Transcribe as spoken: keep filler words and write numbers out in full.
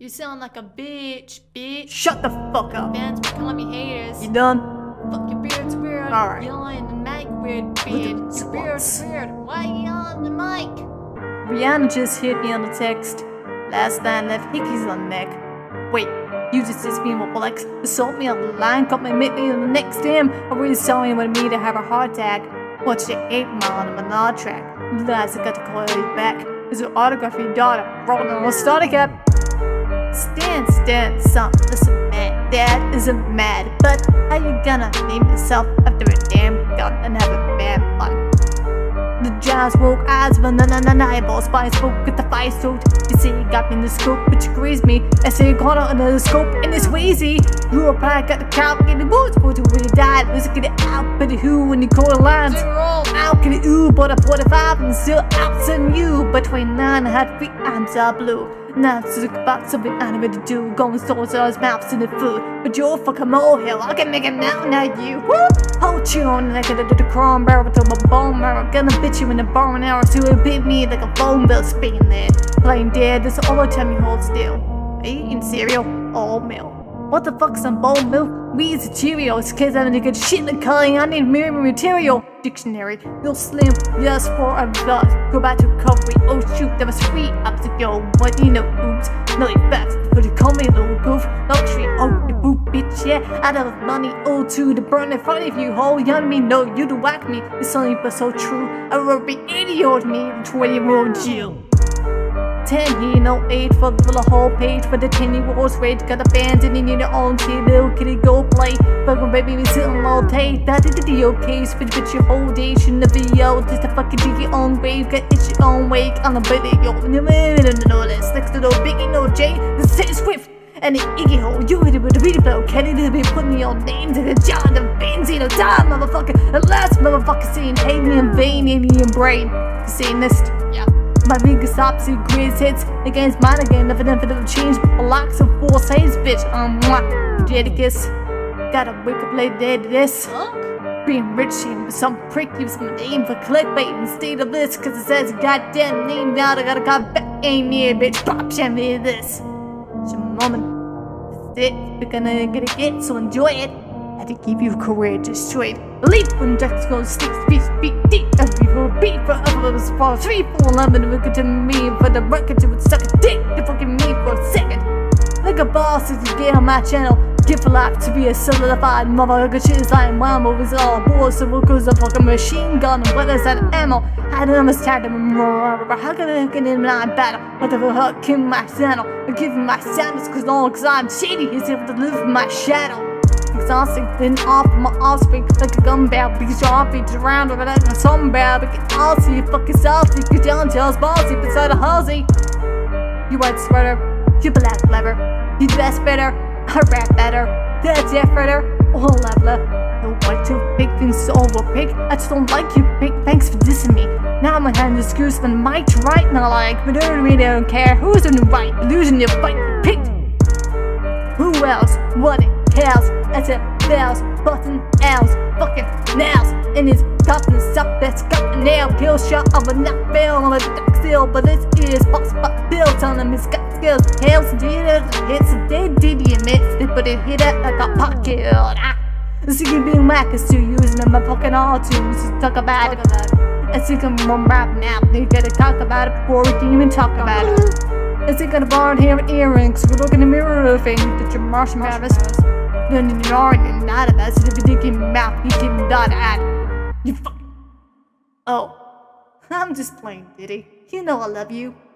You sound like a bitch, bitch. Shut the fuck up. Fans will call me haters. You done? Fuck, your beard's weird. Alright. You're lying in the mic, weird beard. Your beard's weird. Why are you on the mic? Rihanna just hit me on the text. Last night I left hickeys on the neck. Wait, you just dissed me and will flex. Assault me on the line, cut my mittens on the next damn. I really saw you with me to have a heart attack. Watch the eight mile on the Menard track. Realize I got to call you back. Is an autograph of your daughter. Rolling on a starter cap. Stand, stand, son, listen, man, dad isn't mad, but how you gonna name yourself after a damn gun and have a bad fun? The jazz woke eyes, banana-na-na-eyeball spies spoke with the fire suit. You say you got me in the scope, but you grazed me. I say you got out another scope, and it's lazy. You apply, got the cow, get the boots, but you really died. Listen, get it out, but the who when you call the lines. Out, get the ooh, but a forty-five, and still outside you. But twenty-nine, I had three arms are blue. Now to look about something animated to do. Going swords on his mouths in the food. But you're fucking molehill, I can make a mountain out of you. Woo! Hold you on like a the chrome barrel to my bone marrow. Gonna bitch you in a barn arrow so it bit me like a phone bill spinning there. Playing dead, this all the time you hold still. Are you eating cereal? Old milk. What the fuck's some bold milk? We is Cheerios, kids having a good shit like Kelly. I need mirror material. Dictionary, you're slim, yes for a blood. Go back to recovery, oh shoot, that was three up to go. What do you know, oops, not your facts, but you call me a little goof. Luxury, oh, you boop, bitch, yeah. I don't have money, oh, to the burn in front of you, ho. You know what I mean? No, you don't whack me, it's only but so true. I will be idiot me, twenty year old you. ten, he no eight for the little whole page. For the ten year olds, rage got a fans and you need your own shit. Little kitty go play, fucking baby we sitting all day. That is the deal case, bitch, bitch your whole day. Shouldn't be yo, just a fucking do your own grave. Got itch your own wake, I'm a baby yo. No less, next to no biggie, no J. This is Swift and the Iggy hole. You hit it with the reading flow, Kenny to be putting your names in the jar. The veins in the time, motherfucker. The last motherfucker saying hate me in vain, alien brain. You seen this? Yeah. My biggest opposite greatest hits against mine again. Never, never, never change. A locks of four saves, bitch. Um, mwah. Jadicus. Gotta wake up late day to this. Huh? Being rich and some prick gives my name for clickbait instead of this. Cause it says goddamn name now. I gotta got back aim here, bitch. Pop sham me this. It's your moment. That's it. You're gonna get it, get, so enjoy it. I had to keep your career destroyed. Leap when Jack's gonna stick, speak, speak, deep. As we will beat forever, as far as three, four, eleven, we could to me. For the record, you would suck a dick to fucking me for a second. Like a boss, if you get on my channel, give a life to be a solidified motherfucker. Shit is lying, wild movies all boys, so we'll cause a fucking machine gun. What is that ammo? I don't understand them. How can I get in my battle? What the fuck, kill my channel? I'm giving my sadness, cause no, cause I'm shady, he's able to live in my shadow. Exhausting, then off my offspring like a gun barrel. Because you're off each round over like a sun barrel. Because I'll see you fucking salty. Cause you're on Charles Balsy beside a halsey. You white sweater, you black leather. You dress better, I rap better. That's it, better, all leveler. No white too big things to over pig. I just don't like you, pig. Thanks for dissing me. Now my hand is goose, then might right now like. But I really don't care who's in the right. Losing your fight, pig. Who else? What it? Hells, that's a bells, button L's, fucking nails in his cup and his up that's got a nail. Kill shot of a knock bill on a duck seal, but this is box but bill telling him he's got skills. Hells did it, it's a dead did he admit it, but it hit it like a pocket. Ah, so you be wackers to using in my fucking all too. So talk about it. I think I'm gonna rap now. They gotta talk about it before we can even talk about it. I think I'm gonna borrow hair and earrings. We look in the mirror thing that your marshmallows. You're not a bastard if you think in your mouth, you can not add. You fuck. Oh, I'm just playing, Diddy. You know I love you.